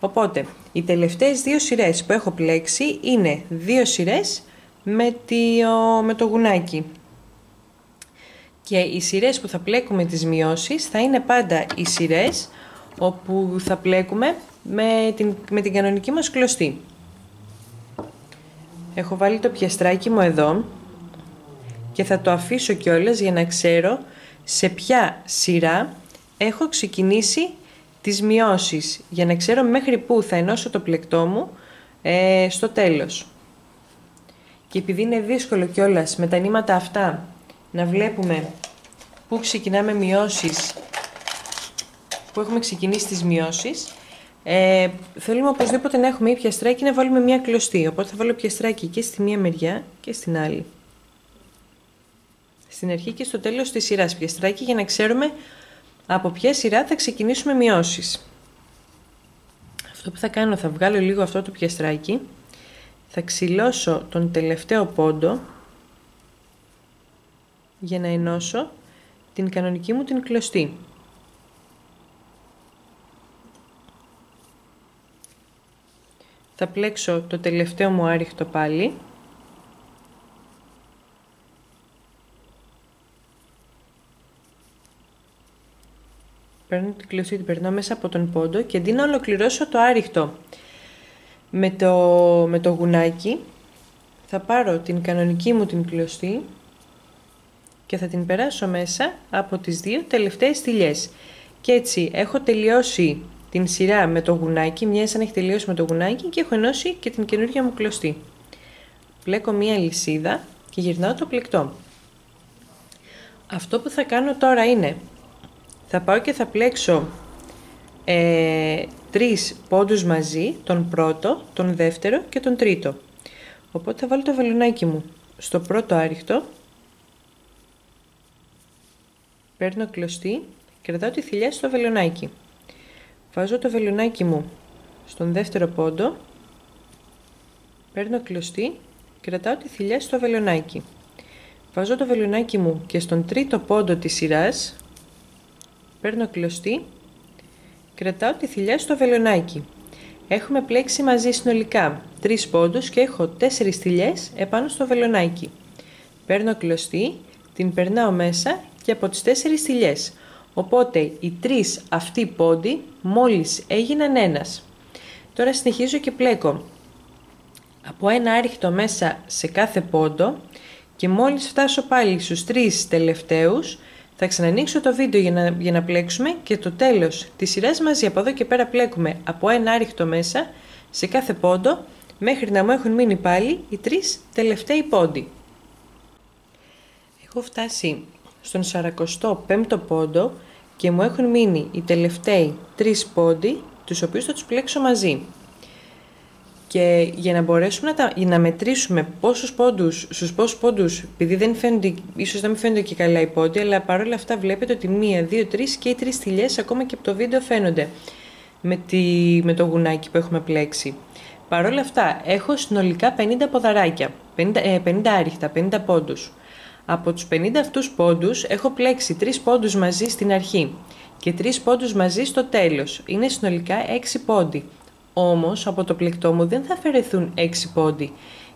οπότε οι τελευταίες δύο σειρές που έχω πλέξει είναι δύο σειρές με το γουνάκι και οι σειρές που θα πλέκουμε τις μειώσεις θα είναι πάντα οι σειρές όπου θα πλέκουμε με την κανονική μας κλωστή. Έχω βάλει το πιαστράκι μου εδώ και θα το αφήσω κιόλας για να ξέρω σε ποια σειρά έχω ξεκινήσει τις μειώσεις, για να ξέρω μέχρι πού θα ενώσω το πλεκτό μου στο τέλος. Και επειδή είναι δύσκολο κιόλας με τα νήματα αυτά να βλέπουμε πού ξεκινάμε μειώσεις, πού έχουμε ξεκινήσει τις μειώσεις, θέλουμε οπωσδήποτε να έχουμε ή πιαστράκι να βάλουμε μια κλωστή, οπότε θα βάλω πιαστράκι και στη μία μεριά και στην άλλη. Στην αρχή και στο τέλος της σειράς πιαστράκι για να ξέρουμε από ποια σειρά θα ξεκινήσουμε μειώσεις. Αυτό που θα κάνω, θα βγάλω λίγο αυτό το πιαστράκι, θα ξυλώσω τον τελευταίο πόντο για να ενώσω την κανονική μου την κλωστή. Θα πλέξω το τελευταίο μου άριχτο πάλι. Παίρνω την κλωστή, την περνάω μέσα από τον πόντο και αντί να ολοκληρώσω το άριχτο με το γουνάκι, θα πάρω την κανονική μου την κλωστή και θα την περάσω μέσα από τις δύο τελευταίες στυλιές. Και έτσι έχω τελειώσει την σειρά με το γουνάκι, μια σαν έχει τελειώσει με το γουνάκι και έχω ενώσει και την καινούργια μου κλωστή. Πλέκω μία λυσίδα και γυρνάω το πλεκτό. Αυτό που θα κάνω τώρα είναι, θα πάω και θα πλέξω 3 πόντους μαζί, τον πρώτο, τον δεύτερο και τον τρίτο. Οπότε θα βάλω το βαλουνάκι μου στο πρώτο άριχτο, παίρνω κλωστή, κρατάω τη θηλιά στο βελονάκι. Βάζω το βελονάκι μου στον δεύτερο πόντο, παίρνω κλωστή, κρατάω τη θηλιά στο βελονάκι. Βάζω το βελονάκι μου και στον τρίτο πόντο της σειράς, παίρνω κλωστή, κρατάω τη θηλιά στο βελονάκι. Έχουμε πλέξει μαζί συνολικά 3 πόντους και έχω 4 θηλιές επάνω στο βελονάκι. Παίρνω κλωστή, την περνάω μέσα και από τις 4 θηλιές. Οπότε οι 3 αυτοί πόντοι μόλις έγιναν ένας. Τώρα συνεχίζω και πλέκω από ένα άριχτο μέσα σε κάθε πόντο και μόλις φτάσω πάλι στους 3 τελευταίους θα ξανανοίξω το βίντεο για να πλέξουμε και το τέλος της σειράς μαζί. Από εδώ και πέρα πλέκουμε από ένα άριχτο μέσα σε κάθε πόντο μέχρι να μου έχουν μείνει πάλι οι 3 τελευταίοι πόντοι. Έχω φτάσει στον 45ο πόντο και μου έχουν μείνει οι τελευταίοι 3 πόντοι, τους οποίους θα τους πλέξω μαζί. Και για να μπορέσουμε να μετρήσουμε στους πόσους πόντους, επειδή δεν φαίνονται, ίσως να μην φαίνονται και καλά οι πόντοι, αλλά παρόλα αυτά βλέπετε ότι 1, 2, 3 και οι 3 θηλιές ακόμα και από το βίντεο φαίνονται με το γουνάκι που έχουμε πλέξει. Παρόλα αυτά έχω συνολικά 50 ποδαράκια, 50 άριχτα, 50 πόντους. Από τους 50 αυτούς πόντους έχω πλέξει 3 πόντους μαζί στην αρχή και 3 πόντους μαζί στο τέλος. Είναι συνολικά 6 πόντοι. Όμως από το πλεκτό μου δεν θα αφαιρεθούν 6 πόντοι,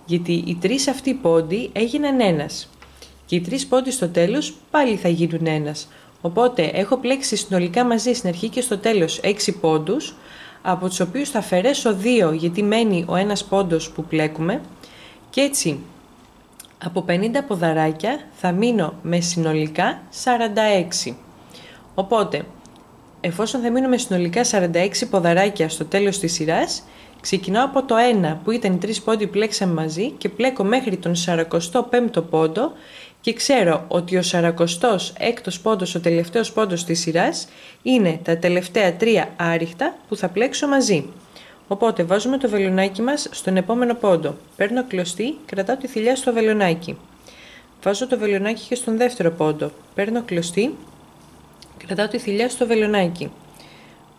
γιατί οι 3 αυτοί πόντοι έγιναν ένας. Και οι 3 πόντοι στο τέλος πάλι θα γίνουν ένας. Οπότε έχω πλέξει συνολικά μαζί στην αρχή και στο τέλος 6 πόντους, από τους οποίους θα αφαιρέσω 2 γιατί μένει ο ένας πόντος που πλέκουμε. Και έτσι από 50 ποδαράκια θα μείνω με συνολικά 46. Οπότε, εφόσον θα μείνουμε συνολικά 46 ποδαράκια στο τέλος της σειράς, ξεκινάω από το 1 που ήταν οι 3 πόντοι που πλέξαμε μαζί και πλέκω μέχρι τον 45ο πόντο και ξέρω ότι ο 46ος πόντος, ο τελευταίος πόντος της σειράς, είναι τα τελευταία 3 άριχτα που θα πλέξω μαζί. Οπότε βάζουμε το βελονάκι μας στον επόμενο πόντο. Παίρνω κλωστή, κρατάω τη θηλιά στο βελονάκι. Βάζω το βελονάκι και στον δεύτερο πόντο. Παίρνω κλωστή, κρατάω τη θηλιά στο βελονάκι.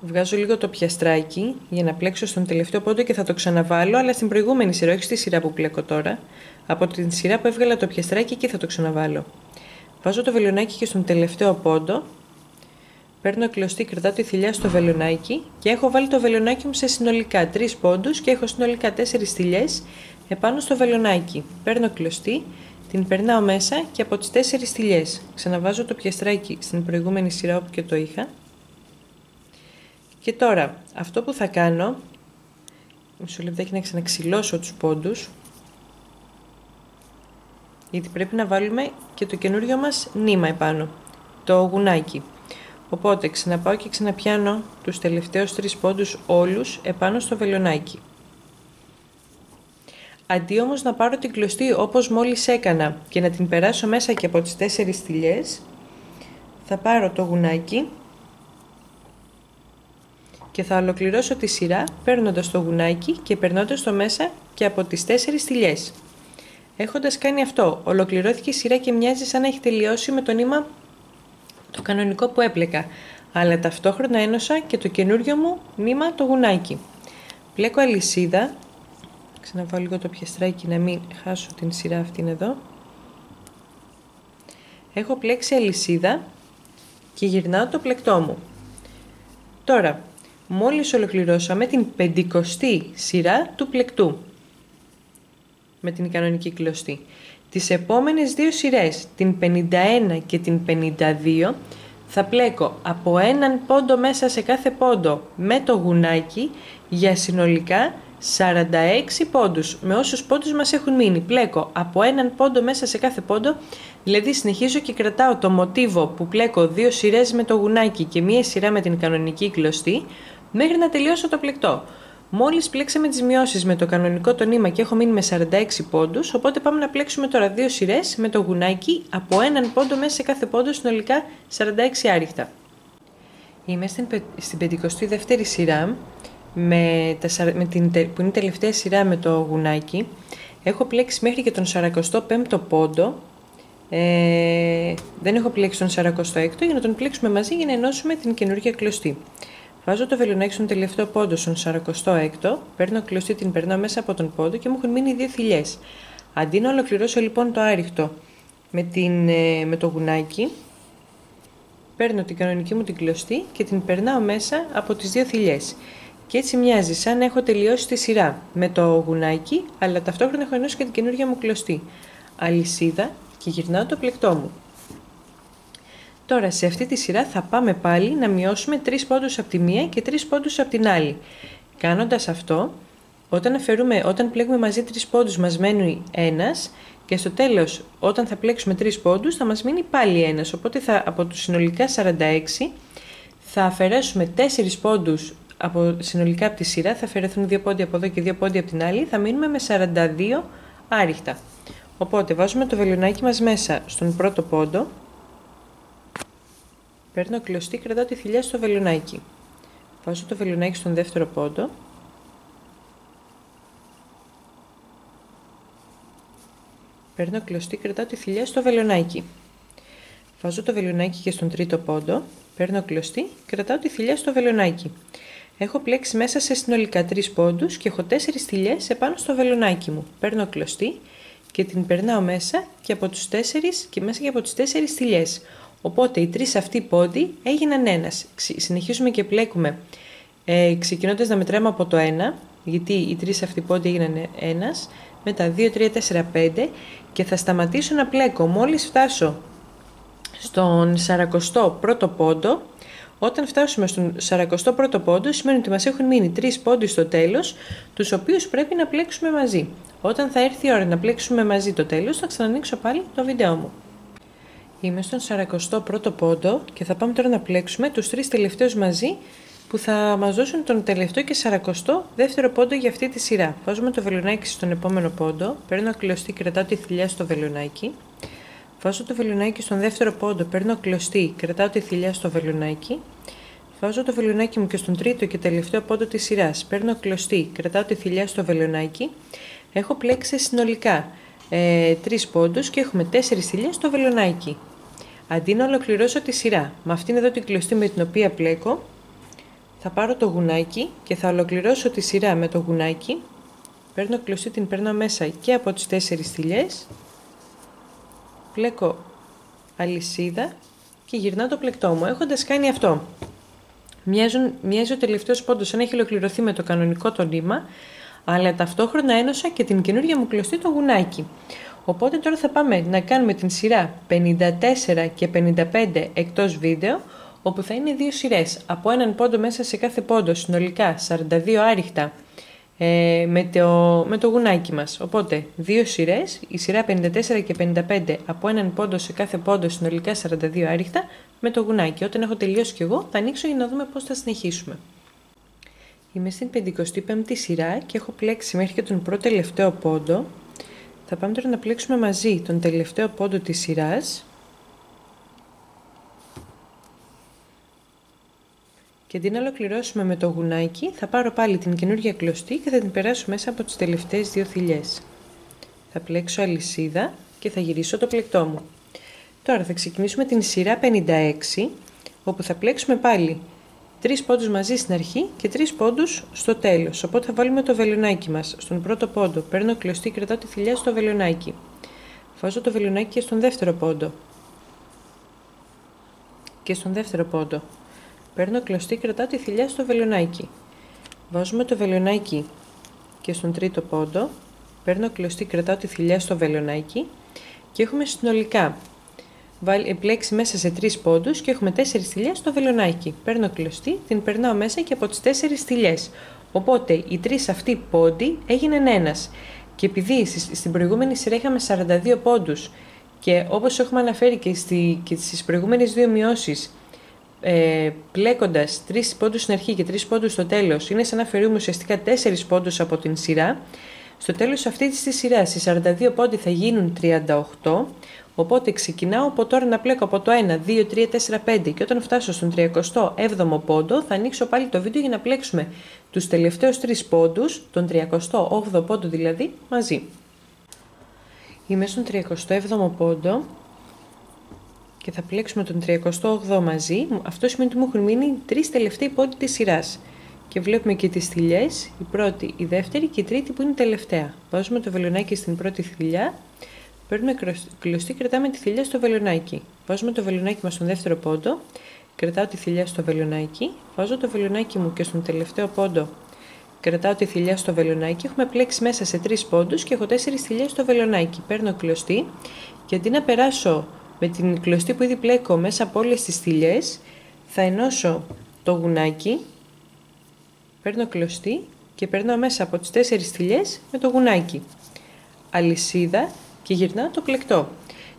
Βγάζω λίγο το πιαστράκι για να πλέξω στον τελευταίο πόντο και θα το ξαναβάλω, αλλά στην προηγούμενη σειρά, όχι στη σειρά που πλέκω τώρα. Από την σειρά που έβγαλα το πιαστράκι και θα το ξαναβάλω. Βάζω το βελονάκι και στον τελευταίο πόντο. Παίρνω κλωστή, κρατάω τη θηλιά στο βελονάκι και έχω βάλει το βελονάκι μου σε συνολικά 3 πόντους και έχω συνολικά 4 θηλιές επάνω στο βελονάκι. Παίρνω κλωστή, την περνάω μέσα και από τις 4 θηλιές ξαναβάζω το πιαστράκι στην προηγούμενη σειρά όπου και το είχα. Και τώρα αυτό που θα κάνω, μισό λεπτάκι να ξαναξυλώσω τους πόντους, γιατί πρέπει να βάλουμε και το καινούριο μας νήμα επάνω, το γουνάκι. Οπότε ξαναπάω και ξαναπιάνω τους τελευταίους 3 πόντους όλους επάνω στο βελονάκι. Αντί όμως να πάρω την κλωστή όπως μόλις έκανα και να την περάσω μέσα και από τις 4 στυλιές, θα πάρω το γουνάκι και θα ολοκληρώσω τη σειρά παίρνοντας το γουνάκι και περνώντας το μέσα και από τις 4 στυλιές. Έχοντας κάνει αυτό, ολοκληρώθηκε η σειρά και μοιάζει σαν να έχει τελειώσει με το νήμα το κανονικό που έπλεκα, αλλά ταυτόχρονα ένωσα και το καινούριο μου νήμα το γουνάκι. Πλέκω αλυσίδα, ξαναβάλω λίγο το πιαστράκι να μην χάσω την σειρά αυτήν εδώ. Έχω πλέξει αλυσίδα και γυρνάω το πλεκτό μου. Τώρα, μόλις ολοκληρώσαμε την 50η σειρά του πλεκτού με την κανονική κλωστή. Τις επόμενες 2 σειρές, την 51 και την 52, θα πλέκω από έναν πόντο μέσα σε κάθε πόντο με το γουνάκι για συνολικά 46 πόντους, με όσους πόντους μας έχουν μείνει. Πλέκω από έναν πόντο μέσα σε κάθε πόντο, δηλαδή συνεχίζω και κρατάω το μοτίβο που πλέκω δύο σειρές με το γουνάκι και μία σειρά με την κανονική κλωστή μέχρι να τελειώσω το πλεκτό. Μόλις πλέξαμε τις μειώσεις με το κανονικό το νήμα και έχω μείνει με 46 πόντους, οπότε πάμε να πλέξουμε τώρα δύο σειρές με το γουνάκι από έναν πόντο μέσα σε κάθε πόντο, συνολικά 46 άριχτα. Είμαι στην 52η σειρά που είναι η τελευταία σειρά με το γουνάκι. Έχω πλέξει μέχρι και τον 45ο πόντο, δεν έχω πλέξει τον 46ο, για να τον πλέξουμε μαζί για να ενώσουμε την καινούργια κλωστή. Βάζω το βελονάκι στον τελευταίο πόντο, στον 46ο, παίρνω κλωστή, την περνάω μέσα από τον πόντο και μου έχουν μείνει δύο θηλιές. Αντί να ολοκληρώσω λοιπόν το άριχτο με το γουνάκι, παίρνω την κανονική μου την κλωστή και την περνάω μέσα από τις δύο θηλιές. Και έτσι μοιάζει σαν να έχω τελειώσει τη σειρά με το γουνάκι, αλλά ταυτόχρονα έχω ενώσει και την καινούργια μου κλωστή. Αλυσίδα και γυρνάω το πλεκτό μου. Τώρα σε αυτή τη σειρά θα πάμε πάλι να μειώσουμε 3 πόντους από τη μία και 3 πόντους από την άλλη. Κάνοντας αυτό, όταν πλέκουμε μαζί 3 πόντους μας μένει 1 και στο τέλος όταν θα πλέξουμε 3 πόντους θα μας μείνει πάλι 1. Οπότε από τους συνολικά 46 θα αφαιρέσουμε 4 πόντους συνολικά από τη σειρά, θα αφαιρεθούν 2 πόντοι από εδώ και 2 πόντοι από την άλλη, θα μείνουμε με 42 άριχτα. Οπότε βάζουμε το βελονάκι μας μέσα στον πρώτο πόντο. Παίρνω κλωστή, κρατάω τη θηλιά στο βελονάκι. Βάζω το βελονάκι στον δεύτερο πόντο. Παίρνω κλωστή, κρατάω τη θηλιά στο βελονάκι. Βάζω το βελονάκι και στον τρίτο πόντο. Παίρνω κλωστή, κρατάω τη θηλιά στο βελονάκι. Έχω πλέξει μέσα σε συνολικά 3 πόντους και έχω 4 θηλιές επάνω στο βελονάκι μου. Παίρνω κλωστή και την περνάω μέσα και από τους 4 θηλιές. Οπότε οι 3 αυτοί πόντοι έγιναν 1. Συνεχίζουμε και πλέκουμε ξεκινώντας να μετράμε από το 1, γιατί οι 3 αυτοί πόντοι έγιναν 1, μετά 2, 3, 4, 5 και θα σταματήσω να πλέκω μόλις φτάσω στον 41ο πόντο. Όταν φτάσουμε στον 41ο πόντο σημαίνει ότι μας έχουν μείνει 3 πόντοι στο τέλος, τους οποίους πρέπει να πλέξουμε μαζί. Όταν θα έρθει η ώρα να πλέξουμε μαζί το τέλος θα ξανανοίξω πάλι το βίντεο μου. Είμαι στον 41ο πόντο και θα πάμε τώρα να πλέξουμε τους 3 τελευταίους μαζί που θα μας δώσουν τον τελευταίο και 42ο πόντο για αυτή τη σειρά. Βάζουμε το βελονάκι στον επόμενο πόντο, παίρνω κλωστή, κρατάω τη θηλιά στο βελονάκι. Βάζω το βελονάκι στον δεύτερο πόντο, παίρνω κλωστή, κρατάω τη θηλιά στο βελονάκι. Βάζω το βελονάκι μου και στον τρίτο και τελευταίο πόντο της σειράς, παίρνω κλωστή, κρατάω τη θηλιά στο βελονάκι. Έχω πλέξει συνολικά 3 πόντους και έχουμε 4 θηλιές στο βελονάκι. Αντί να ολοκληρώσω τη σειρά με αυτήν εδώ την κλωστή με την οποία πλέκω, θα πάρω το γουνάκι και θα ολοκληρώσω τη σειρά με το γουνάκι. Παίρνω κλωστή, την παίρνω μέσα και από τις 4 θηλιές. Πλέκω αλυσίδα και γυρνάω το πλεκτό μου. Έχοντας κάνει αυτό, μοιάζει ο τελευταίος πόντος σαν έχει ολοκληρωθεί με το κανονικό το νήμα, αλλά ταυτόχρονα ένωσα και την καινούργια μου κλωστή το γουνάκι. Οπότε τώρα θα πάμε να κάνουμε την σειρά 54 και 55 εκτός βίντεο, όπου θα είναι δύο σειρές από έναν πόντο μέσα σε κάθε πόντο, συνολικά 42 άριχτα με το γουνάκι μας. Οπότε δύο σειρές, η σειρά 54 και 55 από έναν πόντο σε κάθε πόντο, συνολικά 42 άριχτα με το γουνάκι. Όταν έχω τελειώσει κι εγώ θα ανοίξω για να δούμε πώς θα συνεχίσουμε. Είμαι στην 55η σειρά και έχω πλέξει μέχρι και τον προτελευταίο πόντο. Θα πάμε τώρα να πλέξουμε μαζί τον τελευταίο πόντο της σειράς. Και αντί να ολοκληρώσουμε με το γουνάκι, θα πάρω πάλι την καινούργια κλωστή και θα την περάσω μέσα από τις τελευταίες 2 θηλιές. Θα πλέξω αλυσίδα και θα γυρίσω το πλεκτό μου. Τώρα θα ξεκινήσουμε την σειρά 56, όπου θα πλέξουμε πάλι 3 πόντους μαζί στην αρχή και 3 πόντους στο τέλος. Οπότε θα βάλουμε το βελονάκι μας στον πρώτο πόντο. Παίρνω κλωστή, κρατάω τη θηλιά στο βελονάκι. Βάζω το βελονάκι και στον δεύτερο πόντο. Και στον δεύτερο πόντο. Παίρνω κλωστή, κρατάω τη θηλιά στο βελονάκι. Βάζουμε το βελονάκι και στον τρίτο πόντο. Παίρνω κλωστή, κρατάω τη θηλιά στο βελονάκι. Και έχουμε συνολικά πλέξει μέσα σε 3 πόντους και έχουμε 4 θηλιές στο βελονάκι. Παίρνω κλωστή, την περνάω μέσα και από τις 4 θηλιές. Οπότε οι τρεις αυτοί πόντοι έγιναν ένας. Και επειδή στην προηγούμενη σειρά είχαμε 42 πόντους και όπως έχουμε αναφέρει και στις προηγούμενες δύο μειώσεις, πλέκοντας 3 πόντους στην αρχή και 3 πόντους στο τέλος, είναι σαν να αφαιρούμε ουσιαστικά 4 πόντους από την σειρά. Στο τέλος αυτής της σειράς οι 42 πόντοι θα γίνουν 38, οπότε ξεκινάω από τώρα να πλέκω από το 1, 2, 3, 4, 5 και όταν φτάσω στον 37ο πόντο θα ανοίξω πάλι το βίντεο για να πλέξουμε τους τελευταίους 3 πόντους, τον 38ο πόντο δηλαδή, μαζί. Είμαι στον 37ο πόντο και θα πλέξουμε τον 38ο μαζί. Αυτό σημαίνει ότι μου έχουν μείνει 3 τελευταίοι πόντοι της σειράς. Και βλέπουμε και τις θηλιές, η πρώτη, η δεύτερη και η τρίτη που είναι η τελευταία. Βάζουμε το βελονάκι στην πρώτη θηλιά, παίρνουμε κλωστή, κρατάμε τη θηλιά στο βελονάκι. Βάζουμε το βελονάκι μας στον δεύτερο πόντο, κρατάω τη θηλιά στο βελονάκι, βάζω το βελονάκι μου και στον τελευταίο πόντο, κρατάω τη θηλιά στο βελονάκι. Έχουμε πλέξει μέσα σε 3 πόντους και έχω 4 θηλιές στο βελονάκι. Παίρνω κλωστή και αντί να περάσω με την κλωστή που ήδη πλέκω μέσα από όλες τις θηλιές, θα ενώσω το γουνάκι. Παίρνω κλωστή και περνάω μέσα από τις 4 θηλιές με το γουνάκι. Αλυσίδα και γυρνάω το πλεκτό.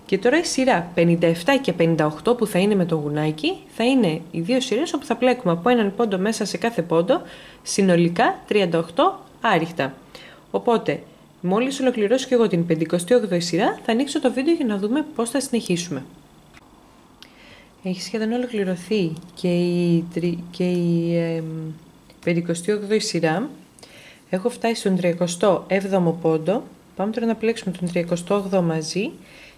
Και τώρα η σειρά 57 και 58 που θα είναι με το γουνάκι θα είναι οι δύο σειρές όπου θα πλέκουμε από έναν πόντο μέσα σε κάθε πόντο, συνολικά 38 άριχτα. Οπότε μόλις ολοκληρώσω και εγώ την 58η σειρά θα ανοίξω το βίντεο για να δούμε πώς θα συνεχίσουμε. Έχει σχεδόν ολοκληρωθεί και η 58η σειρά, έχω φτάσει στον 37ο πόντο. Πάμε τώρα να πλέξουμε τον 38ο μαζί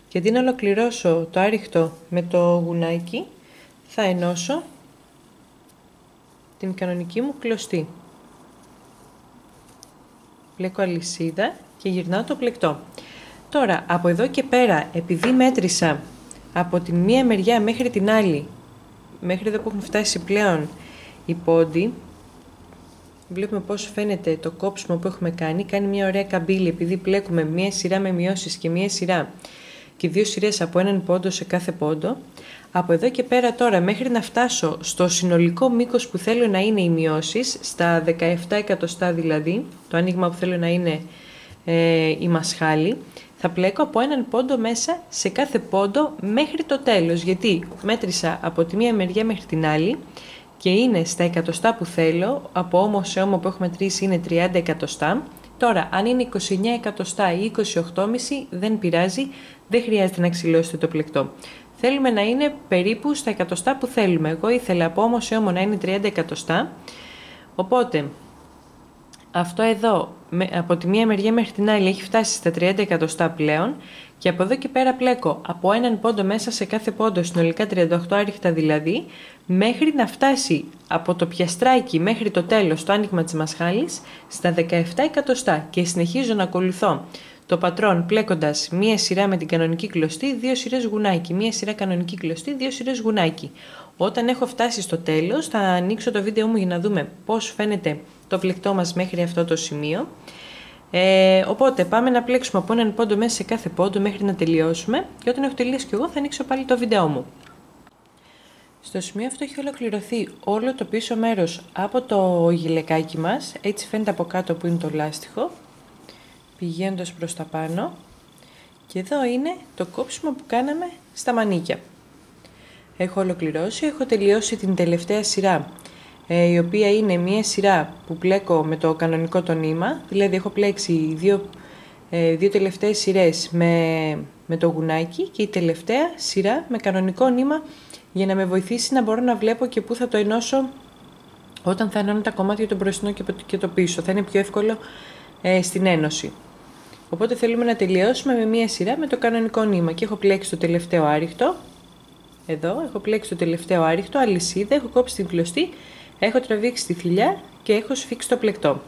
και αντί να ολοκληρώσω το άριχτο με το γουνάκι θα ενώσω την κανονική μου κλωστή. Πλέκω αλυσίδα και γυρνάω το πλεκτό. Τώρα από εδώ και πέρα, επειδή μέτρησα από την μία μεριά μέχρι την άλλη, μέχρι εδώ που έχουν φτάσει πλέον οι πόντοι, βλέπουμε πώς φαίνεται το κόψιμο που έχουμε κάνει. Κάνει μια ωραία καμπύλη επειδή πλέκουμε μια σειρά με μειώσεις και μια σειρά και δύο σειρές από έναν πόντο σε κάθε πόντο. Από εδώ και πέρα τώρα μέχρι να φτάσω στο συνολικό μήκος που θέλω να είναι οι μειώσεις, στα 17 εκατοστά δηλαδή, το άνοιγμα που θέλω να είναι η μασχάλη, θα πλέκω από έναν πόντο μέσα σε κάθε πόντο μέχρι το τέλος, γιατί μέτρησα από τη μία μεριά μέχρι την άλλη και είναι στα εκατοστά που θέλω, από όμο σε όμο που έχουμε μετρήσει είναι 30 εκατοστά. Τώρα, αν είναι 29 εκατοστά ή 28,5 δεν πειράζει, δεν χρειάζεται να ξυλώσετε το πλεκτό. Θέλουμε να είναι περίπου στα εκατοστά που θέλουμε. Εγώ ήθελα από όμο σε όμο να είναι 30 εκατοστά. Οπότε, αυτό εδώ από τη μία μεριά μέχρι την άλλη έχει φτάσει στα 30 εκατοστά πλέον και από εδώ και πέρα πλέκω από έναν πόντο μέσα σε κάθε πόντο, συνολικά 38 άριχτα δηλαδή, μέχρι να φτάσει από το πιαστράκι μέχρι το τέλος, το άνοιγμα της μασχάλης, στα 17 εκατοστά και συνεχίζω να ακολουθώ το πατρόν πλέκοντας μία σειρά με την κανονική κλωστή, δύο σειρές γουνάκι, μία σειρά κανονική κλωστή, δύο σειρές γουνάκι. Όταν έχω φτάσει στο τέλος θα ανοίξω το βίντεο μου για να δούμε πώς φαίνεται το πλεκτό μας μέχρι αυτό το σημείο. Οπότε πάμε να πλέξουμε από έναν πόντο μέσα σε κάθε πόντο μέχρι να τελειώσουμε και όταν έχω τελειώσει και εγώ θα ανοίξω πάλι το βίντεο μου. Στο σημείο αυτό έχει ολοκληρωθεί όλο το πίσω μέρος από το γυλαικάκι μας, έτσι φαίνεται από κάτω που είναι το λάστιχο, πηγαίνοντας προς τα πάνω και εδώ είναι το κόψιμο που κάναμε στα μανίκια. Έχω ολοκληρώσει, έχω τελειώσει την τελευταία σειρά, η οποία είναι μία σειρά που πλέκω με το κανονικό το νήμα, δηλαδή έχω πλέξει δύο τελευταίες σειρές με το γουνάκι και η τελευταία σειρά με κανονικό νήμα για να με βοηθήσει να μπορώ να βλέπω και πού θα το ενώσω όταν θα ενώνω τα κομμάτια το μπροστινό και το πίσω, θα είναι πιο εύκολο στην ένωση. Οπότε θέλουμε να τελειώσουμε με μία σειρά με το κανονικό νήμα και έχω πλέξει το τελευταίο άριχτο. Εδώ έχω πλέξει το τελευταίο άριχτο, αλυσίδα, έχω κόψει την κλωστή, έχω τραβήξει τη θηλιά και έχω σφίξει το πλεκτό.